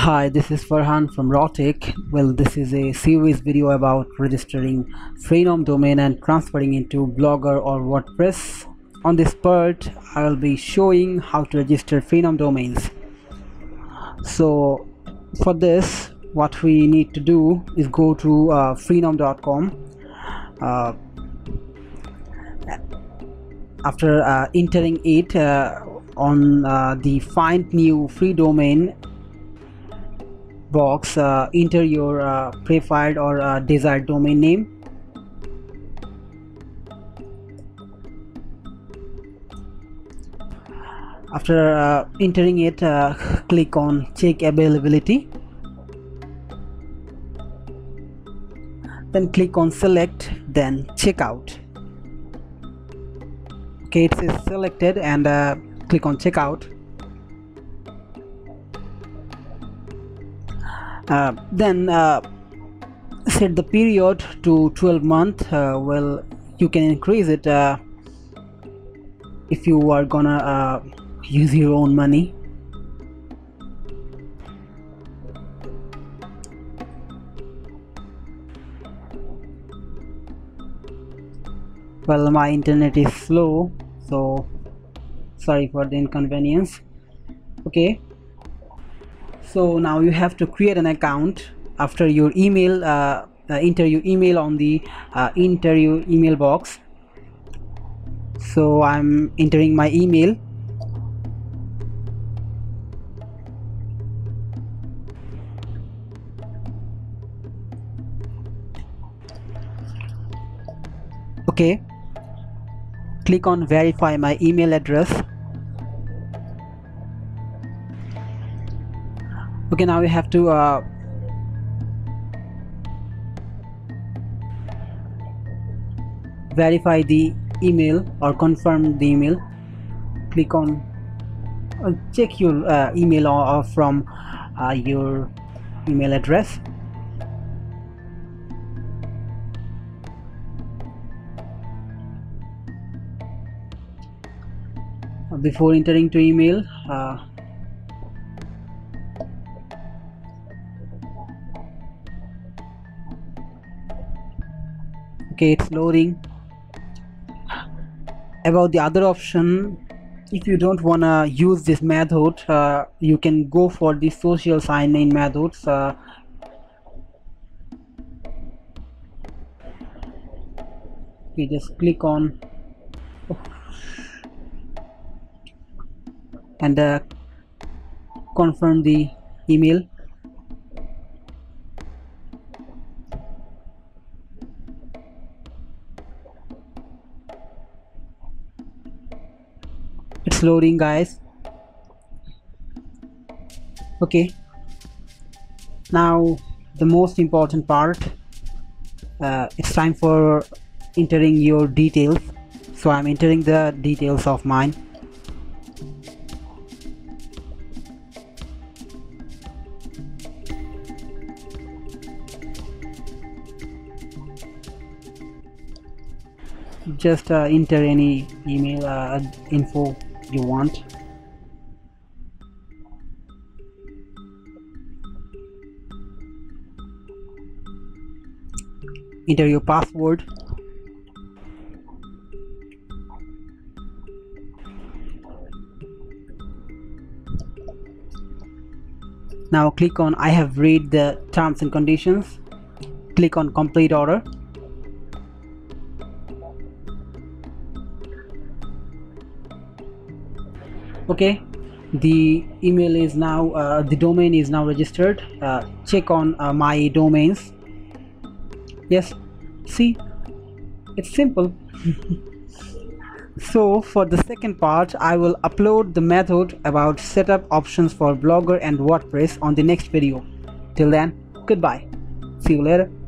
Hi, this is Farhan from RAWtech. Well, this is a series video about registering Freenom domain and transferring into Blogger or WordPress. On this part, I'll be showing how to register Freenom domains. So for this, what we need to do is go to freenom.com. After entering it on the find new free domain box, enter your preferred or desired domain name. After entering it, click on check availability, then click on select, then check out. Okay, it is selected, and click on check out. Then set the period to 12 months. Well, you can increase it if you are gonna use your own money. Well, my internet is slow, so sorry for the inconvenience. Okay, so now you have to create an account. After your email, enter your email on the enter your email box. So I'm entering my email. Okay, click on verify my email address. Okay, now we have to verify the email or confirm the email. Click on check your email or from your email address. Before entering to email, okay, it's loading. About the other option, if you don't wanna use this method, you can go for the social sign-in methods. Okay, just click on and confirm the email. It's loading, guys. Okay, now the most important part, it's time for entering your details. So I'm entering the details of mine. Just enter any email info you want. Enter your password. Now click on I have read the terms and conditions. Click on complete order. Okay, the email is now the domain is now registered. Check on my domains. Yes, see, it's simple. So for the second part, I will upload the method about setup options for Blogger and WordPress on the next video. Till then, goodbye. See you later.